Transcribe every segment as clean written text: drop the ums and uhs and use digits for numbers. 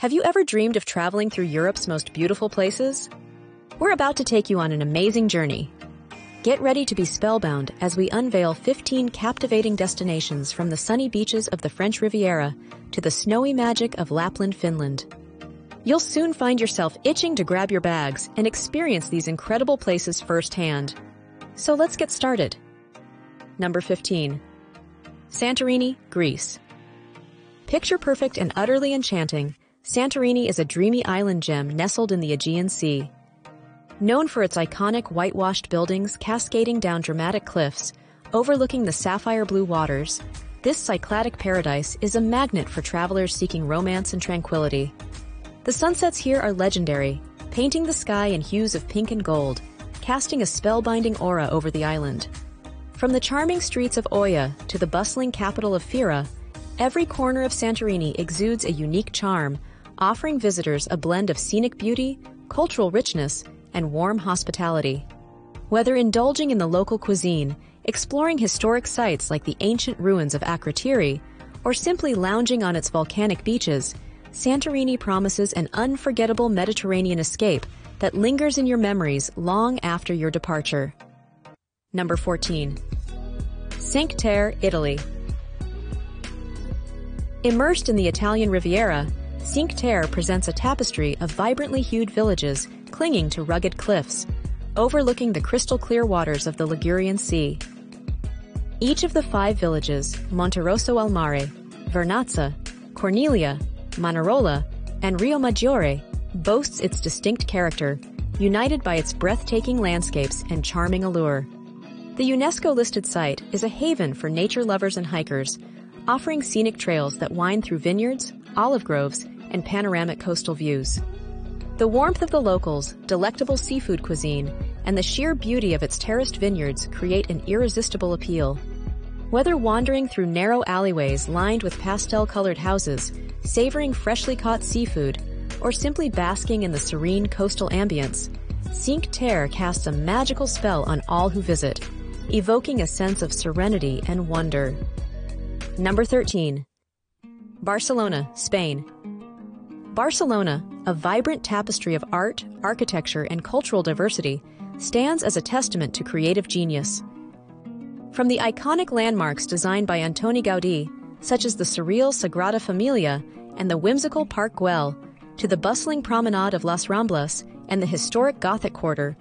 Have you ever dreamed of traveling through Europe's most beautiful places? We're about to take you on an amazing journey. Get ready to be spellbound as we unveil 15 captivating destinations from the sunny beaches of the French Riviera to the snowy magic of Lapland, Finland. You'll soon find yourself itching to grab your bags and experience these incredible places firsthand. So let's get started. Number 15. Santorini, Greece. Picture-perfect and utterly enchanting, Santorini is a dreamy island gem nestled in the Aegean Sea. Known for its iconic whitewashed buildings cascading down dramatic cliffs, overlooking the sapphire blue waters, this cycladic paradise is a magnet for travelers seeking romance and tranquility. The sunsets here are legendary, painting the sky in hues of pink and gold, casting a spellbinding aura over the island. From the charming streets of Oia to the bustling capital of Fira, every corner of Santorini exudes a unique charm, offering visitors a blend of scenic beauty, cultural richness, and warm hospitality. Whether indulging in the local cuisine, exploring historic sites like the ancient ruins of Akrotiri, or simply lounging on its volcanic beaches, Santorini promises an unforgettable Mediterranean escape that lingers in your memories long after your departure. Number 14. Cinque Terre, Italy. Immersed in the Italian Riviera, Cinque Terre presents a tapestry of vibrantly hued villages clinging to rugged cliffs, overlooking the crystal-clear waters of the Ligurian Sea. Each of the five villages, Monterosso al Mare, Vernazza, Corniglia, Manarola, and Rio Maggiore, boasts its distinct character, united by its breathtaking landscapes and charming allure. The UNESCO-listed site is a haven for nature lovers and hikers, offering scenic trails that wind through vineyards, olive groves, and panoramic coastal views. The warmth of the locals, delectable seafood cuisine, and the sheer beauty of its terraced vineyards create an irresistible appeal. Whether wandering through narrow alleyways lined with pastel-colored houses, savoring freshly caught seafood, or simply basking in the serene coastal ambience, Cinque Terre casts a magical spell on all who visit, evoking a sense of serenity and wonder. Number 13. Barcelona, Spain. Barcelona, a vibrant tapestry of art, architecture, and cultural diversity, stands as a testament to creative genius. From the iconic landmarks designed by Antoni Gaudí, such as the surreal Sagrada Familia and the whimsical Park Güell, to the bustling promenade of Las Ramblas and the historic Gothic quarter,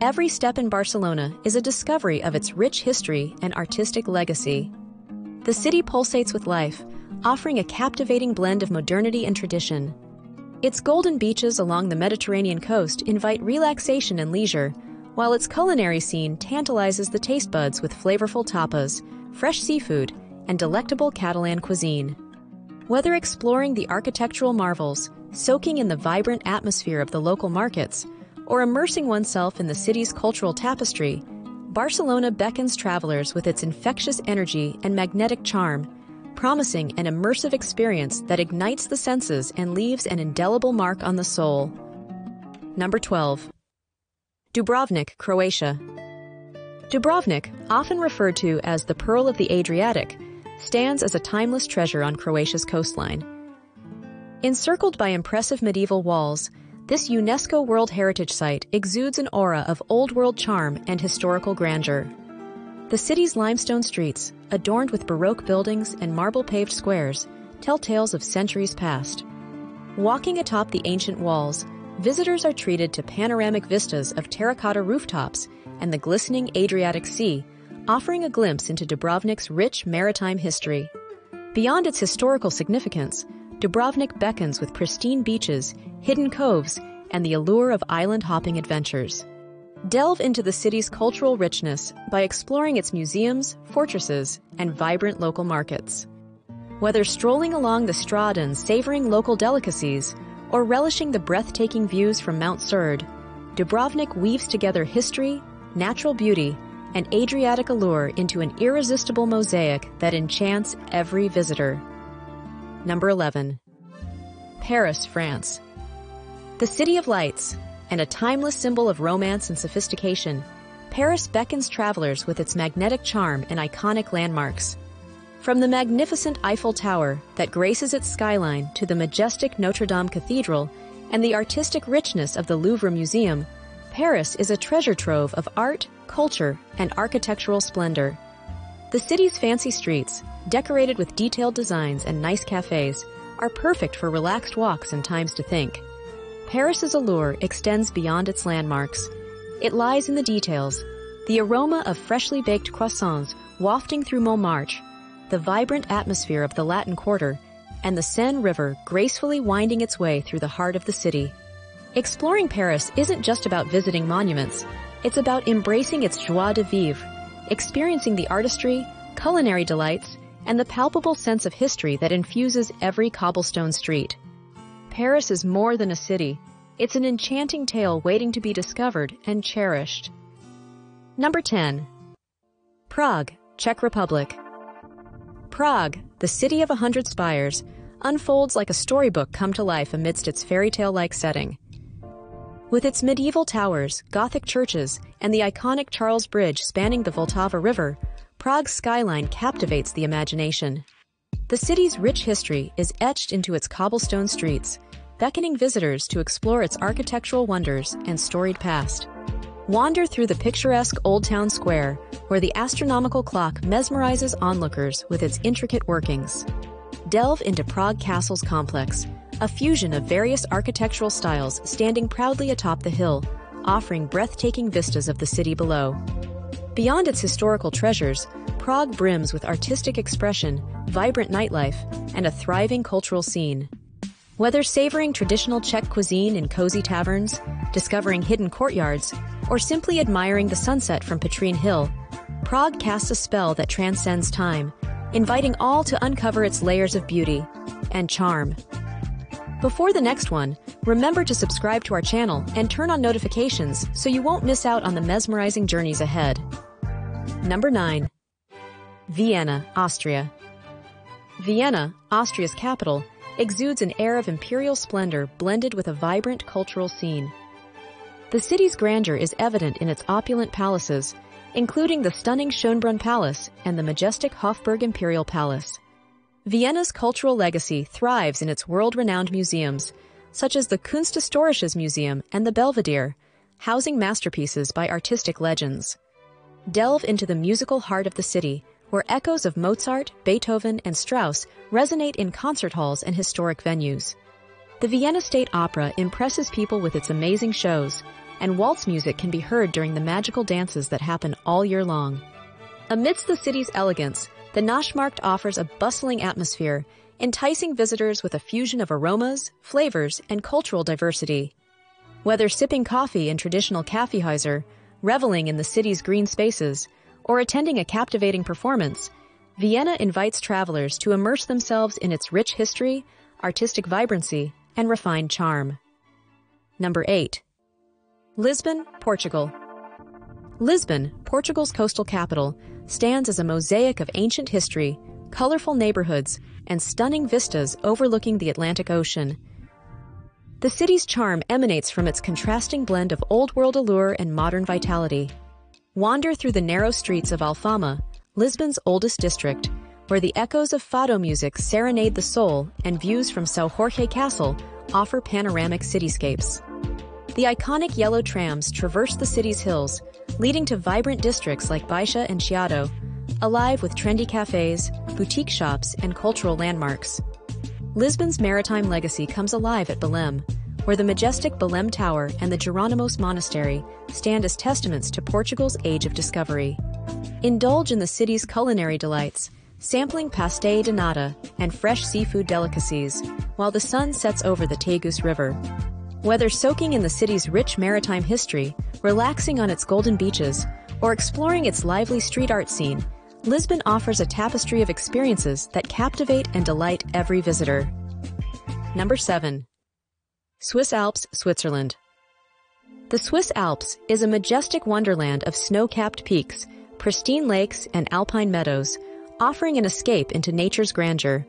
every step in Barcelona is a discovery of its rich history and artistic legacy. The city pulsates with life, offering a captivating blend of modernity and tradition. Its golden beaches along the Mediterranean coast invite relaxation and leisure, while its culinary scene tantalizes the taste buds with flavorful tapas, fresh seafood, and delectable Catalan cuisine. Whether exploring the architectural marvels, soaking in the vibrant atmosphere of the local markets, or immersing oneself in the city's cultural tapestry, Barcelona beckons travelers with its infectious energy and magnetic charm, promising an immersive experience that ignites the senses and leaves an indelible mark on the soul. Number 12. Dubrovnik, Croatia. Dubrovnik, often referred to as the Pearl of the Adriatic, stands as a timeless treasure on Croatia's coastline. Encircled by impressive medieval walls, this UNESCO World Heritage Site exudes an aura of old-world charm and historical grandeur. The city's limestone streets, adorned with Baroque buildings and marble-paved squares, tell tales of centuries past. Walking atop the ancient walls, visitors are treated to panoramic vistas of terracotta rooftops and the glistening Adriatic Sea, offering a glimpse into Dubrovnik's rich maritime history. Beyond its historical significance, Dubrovnik beckons with pristine beaches, hidden coves, and the allure of island-hopping adventures. Delve into the city's cultural richness by exploring its museums, fortresses, and vibrant local markets. Whether strolling along the Strada and savoring local delicacies, or relishing the breathtaking views from Mount Serd, Dubrovnik weaves together history, natural beauty, and Adriatic allure into an irresistible mosaic that enchants every visitor. Number 11. Paris, France. The City of Lights, and a timeless symbol of romance and sophistication, Paris beckons travelers with its magnetic charm and iconic landmarks. From the magnificent Eiffel Tower that graces its skyline to the majestic Notre Dame Cathedral and the artistic richness of the Louvre Museum, Paris is a treasure trove of art, culture, and architectural splendor. The city's fancy streets, decorated with detailed designs and nice cafes, are perfect for relaxed walks and times to think. Paris's allure extends beyond its landmarks. It lies in the details, the aroma of freshly baked croissants wafting through Montmartre, the vibrant atmosphere of the Latin Quarter, and the Seine River gracefully winding its way through the heart of the city. Exploring Paris isn't just about visiting monuments, it's about embracing its joie de vivre, experiencing the artistry, culinary delights, and the palpable sense of history that infuses every cobblestone street. Paris is more than a city. It's an enchanting tale waiting to be discovered and cherished. Number 10. Prague, Czech Republic. Prague, the city of 100 spires, unfolds like a storybook come to life amidst its fairy tale-like setting. With its medieval towers, Gothic churches, and the iconic Charles Bridge spanning the Vltava River, Prague's skyline captivates the imagination. The city's rich history is etched into its cobblestone streets, beckoning visitors to explore its architectural wonders and storied past. Wander through the picturesque Old Town Square, where the astronomical clock mesmerizes onlookers with its intricate workings. Delve into Prague Castle's complex, a fusion of various architectural styles standing proudly atop the hill, offering breathtaking vistas of the city below. Beyond its historical treasures, Prague brims with artistic expression, vibrant nightlife, and a thriving cultural scene. Whether savoring traditional Czech cuisine in cozy taverns, discovering hidden courtyards, or simply admiring the sunset from Petrín Hill, Prague casts a spell that transcends time, inviting all to uncover its layers of beauty and charm. Before the next one, remember to subscribe to our channel and turn on notifications so you won't miss out on the mesmerizing journeys ahead. Number 9. Vienna, Austria. Vienna, Austria's capital, exudes an air of imperial splendor blended with a vibrant cultural scene. The city's grandeur is evident in its opulent palaces, including the stunning Schönbrunn Palace and the majestic Hofburg Imperial Palace. Vienna's cultural legacy thrives in its world-renowned museums, such as the Kunsthistorisches Museum and the Belvedere, housing masterpieces by artistic legends. Delve into the musical heart of the city, where echoes of Mozart, Beethoven, and Strauss resonate in concert halls and historic venues. The Vienna State Opera impresses people with its amazing shows, and waltz music can be heard during the magical dances that happen all year long. Amidst the city's elegance, the Naschmarkt offers a bustling atmosphere, enticing visitors with a fusion of aromas, flavors, and cultural diversity. Whether sipping coffee in traditional Kaffeehäuser, reveling in the city's green spaces, or attending a captivating performance, Vienna invites travelers to immerse themselves in its rich history, artistic vibrancy, and refined charm. Number 8. Lisbon, Portugal. Lisbon, Portugal's coastal capital, stands as a mosaic of ancient history, colorful neighborhoods, and stunning vistas overlooking the Atlantic Ocean. The city's charm emanates from its contrasting blend of old-world allure and modern vitality. Wander through the narrow streets of Alfama, Lisbon's oldest district, where the echoes of Fado music serenade the soul and views from São Jorge Castle offer panoramic cityscapes. The iconic yellow trams traverse the city's hills, leading to vibrant districts like Baixa and Chiado, alive with trendy cafes, boutique shops, and cultural landmarks. Lisbon's maritime legacy comes alive at Belém, where the majestic Belém Tower and the Geronimos Monastery stand as testaments to Portugal's age of discovery. Indulge in the city's culinary delights, sampling pastel de nata and fresh seafood delicacies, while the sun sets over the Tagus River. Whether soaking in the city's rich maritime history, relaxing on its golden beaches, or exploring its lively street art scene, Lisbon offers a tapestry of experiences that captivate and delight every visitor. Number 7. Swiss Alps, Switzerland. The Swiss Alps is a majestic wonderland of snow-capped peaks, pristine lakes, and alpine meadows, offering an escape into nature's grandeur.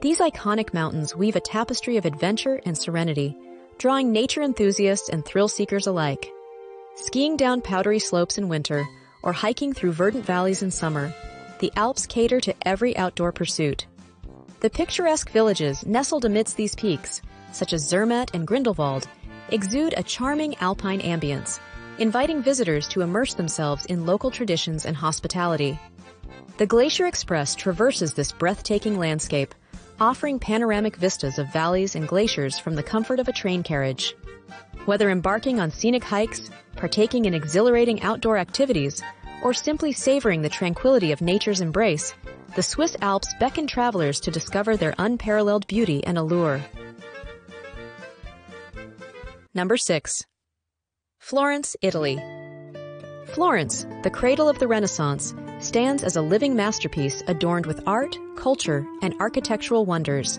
These iconic mountains weave a tapestry of adventure and serenity, drawing nature enthusiasts and thrill-seekers alike. Skiing down powdery slopes in winter, or hiking through verdant valleys in summer, the Alps cater to every outdoor pursuit. The picturesque villages nestled amidst these peaks, such as Zermatt and Grindelwald, exude a charming alpine ambience, inviting visitors to immerse themselves in local traditions and hospitality. The Glacier Express traverses this breathtaking landscape, offering panoramic vistas of valleys and glaciers from the comfort of a train carriage. Whether embarking on scenic hikes, partaking in exhilarating outdoor activities, or simply savoring the tranquility of nature's embrace, the Swiss Alps beckon travelers to discover their unparalleled beauty and allure. Number 6. Florence, Italy. Florence, the cradle of the Renaissance, stands as a living masterpiece adorned with art, culture, and architectural wonders.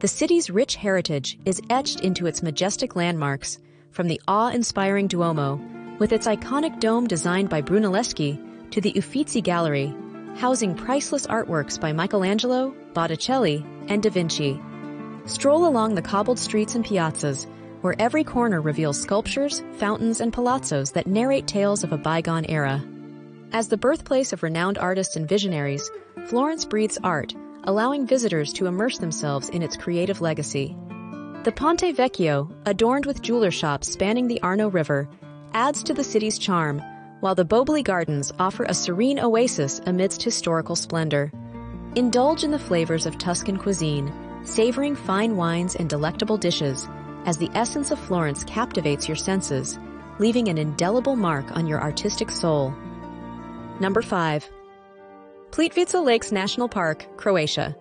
The city's rich heritage is etched into its majestic landmarks, from the awe-inspiring Duomo, with its iconic dome designed by Brunelleschi, to the Uffizi Gallery, housing priceless artworks by Michelangelo, Botticelli, and Da Vinci. Stroll along the cobbled streets and piazzas, where every corner reveals sculptures, fountains, and palazzos that narrate tales of a bygone era. As the birthplace of renowned artists and visionaries, Florence breathes art, allowing visitors to immerse themselves in its creative legacy. The Ponte Vecchio, adorned with jeweler shops spanning the Arno River, adds to the city's charm, while the Boboli Gardens offer a serene oasis amidst historical splendor. Indulge in the flavors of Tuscan cuisine, savoring fine wines and delectable dishes, as the essence of Florence captivates your senses, leaving an indelible mark on your artistic soul. Number 5. Plitvice Lakes National Park, Croatia.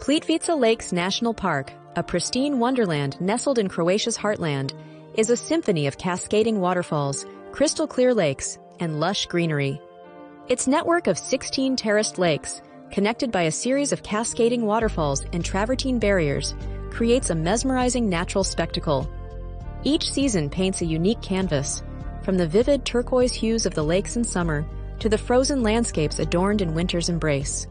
Plitvice Lakes National Park, a pristine wonderland nestled in Croatia's heartland, is a symphony of cascading waterfalls, crystal-clear lakes, and lush greenery. Its network of 16 terraced lakes, connected by a series of cascading waterfalls and travertine barriers, creates a mesmerizing natural spectacle. Each season paints a unique canvas, from the vivid turquoise hues of the lakes in summer to the frozen landscapes adorned in winter's embrace.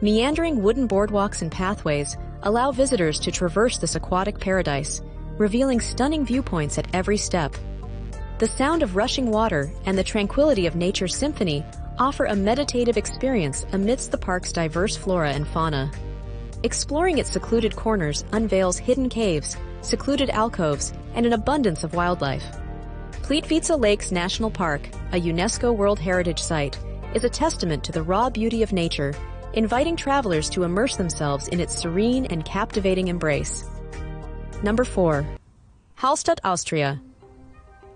Meandering wooden boardwalks and pathways allow visitors to traverse this aquatic paradise, revealing stunning viewpoints at every step. The sound of rushing water and the tranquility of nature's symphony offer a meditative experience amidst the park's diverse flora and fauna. Exploring its secluded corners unveils hidden caves, secluded alcoves, and an abundance of wildlife. Plitvice Lakes National Park, a UNESCO World Heritage Site, is a testament to the raw beauty of nature, inviting travelers to immerse themselves in its serene and captivating embrace. Number 4. Hallstatt, Austria.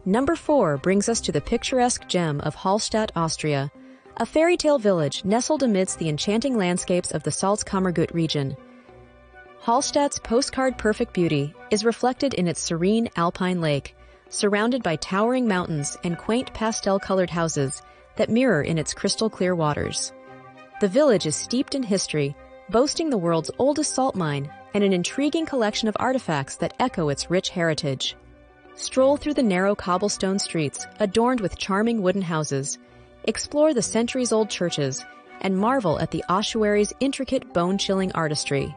Number 4 brings us to the picturesque gem of Hallstatt, Austria, a fairy tale village nestled amidst the enchanting landscapes of the Salzkammergut region. Hallstatt's postcard-perfect beauty is reflected in its serene alpine lake, surrounded by towering mountains and quaint pastel-colored houses that mirror in its crystal-clear waters. The village is steeped in history, boasting the world's oldest salt mine and an intriguing collection of artifacts that echo its rich heritage. Stroll through the narrow cobblestone streets adorned with charming wooden houses, explore the centuries-old churches, and marvel at the ossuary's intricate bone-chilling artistry.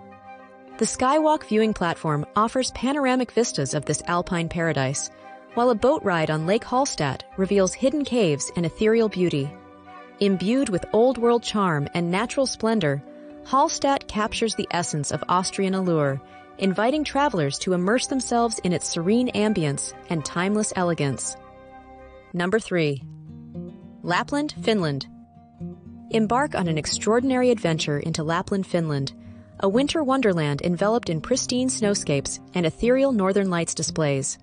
The Skywalk viewing platform offers panoramic vistas of this alpine paradise, while a boat ride on Lake Hallstatt reveals hidden caves and ethereal beauty. Imbued with old-world charm and natural splendor, Hallstatt captures the essence of Austrian allure, inviting travelers to immerse themselves in its serene ambience and timeless elegance. Number 3. Lapland, Finland. Embark on an extraordinary adventure into Lapland, Finland, a winter wonderland enveloped in pristine snowscapes and ethereal northern lights displays.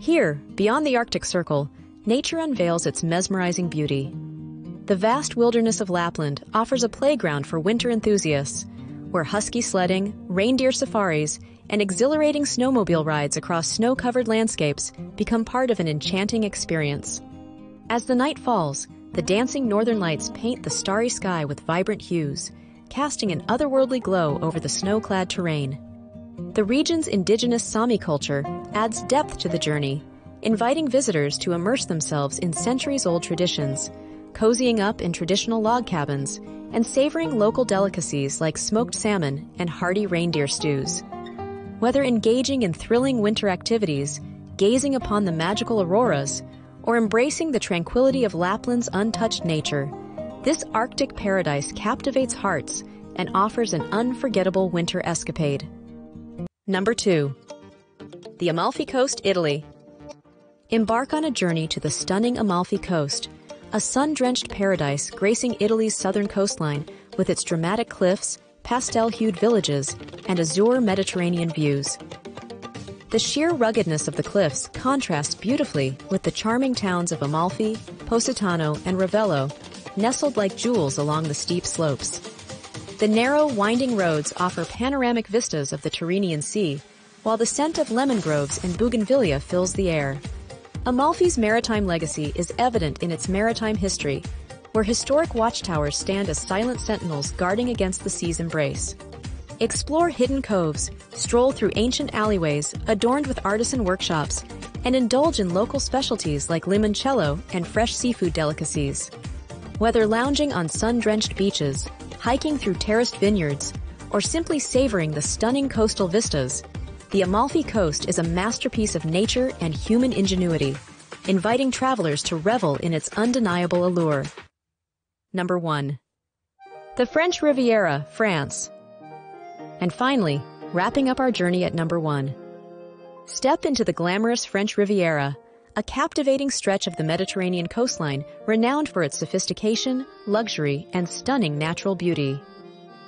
Here, beyond the Arctic Circle, nature unveils its mesmerizing beauty. The vast wilderness of Lapland offers a playground for winter enthusiasts, where husky sledding, reindeer safaris, and exhilarating snowmobile rides across snow-covered landscapes become part of an enchanting experience. As the night falls, the dancing northern lights paint the starry sky with vibrant hues, casting an otherworldly glow over the snow-clad terrain. The region's indigenous Sami culture adds depth to the journey, inviting visitors to immerse themselves in centuries-old traditions, cozying up in traditional log cabins, and savoring local delicacies like smoked salmon and hearty reindeer stews. Whether engaging in thrilling winter activities, gazing upon the magical auroras, or embracing the tranquility of Lapland's untouched nature, This Arctic paradise captivates hearts and offers an unforgettable winter escapade. Number 2. The Amalfi Coast, Italy. Embark on a journey to the stunning Amalfi Coast, a sun-drenched paradise gracing Italy's southern coastline with its dramatic cliffs, pastel-hued villages, and azure Mediterranean views. The sheer ruggedness of the cliffs contrasts beautifully with the charming towns of Amalfi, Positano, and Ravello, nestled like jewels along the steep slopes. The narrow, winding roads offer panoramic vistas of the Tyrrhenian Sea, while the scent of lemon groves and bougainvillea fills the air. Amalfi's maritime legacy is evident in its maritime history, where historic watchtowers stand as silent sentinels guarding against the sea's embrace. Explore hidden coves, stroll through ancient alleyways adorned with artisan workshops, and indulge in local specialties like limoncello and fresh seafood delicacies. Whether lounging on sun-drenched beaches, hiking through terraced vineyards, or simply savoring the stunning coastal vistas, the Amalfi Coast is a masterpiece of nature and human ingenuity, inviting travelers to revel in its undeniable allure. Number 1. The French Riviera, France. And finally, wrapping up our journey at number 1. Step into the glamorous French Riviera, a captivating stretch of the Mediterranean coastline renowned for its sophistication, luxury, and stunning natural beauty.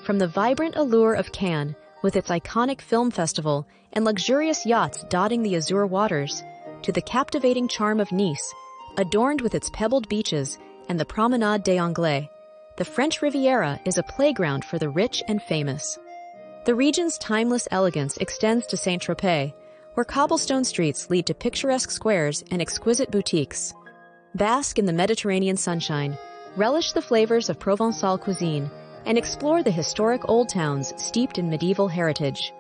From the vibrant allure of Cannes, with its iconic film festival and luxurious yachts dotting the azure waters, to the captivating charm of Nice, adorned with its pebbled beaches and the Promenade des Anglais, the French Riviera is a playground for the rich and famous. The region's timeless elegance extends to Saint-Tropez, where cobblestone streets lead to picturesque squares and exquisite boutiques. Bask in the Mediterranean sunshine, relish the flavors of Provençal cuisine, and explore the historic old towns steeped in medieval heritage.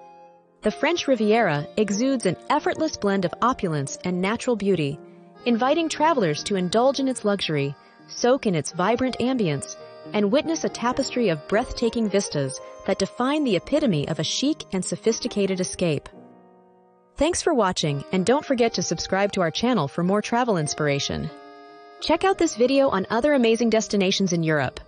The French Riviera exudes an effortless blend of opulence and natural beauty, inviting travelers to indulge in its luxury, soak in its vibrant ambience, and witness a tapestry of breathtaking vistas that define the epitome of a chic and sophisticated escape. Thanks for watching, and don't forget to subscribe to our channel for more travel inspiration. Check out this video on other amazing destinations in Europe.